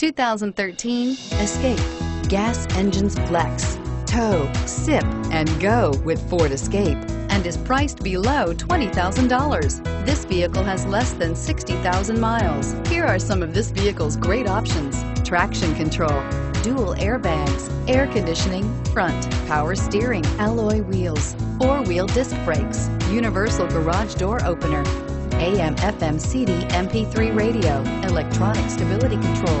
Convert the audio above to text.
2013 Escape. Gas engines flex, tow, sip, and go with Ford Escape, and is priced below $20,000. This vehicle has less than 60,000 miles. Here are some of this vehicle's great options: traction control, dual airbags, air conditioning, front, power steering, alloy wheels, four-wheel disc brakes, universal garage door opener, AM/FM CD MP3 radio, electronic stability control,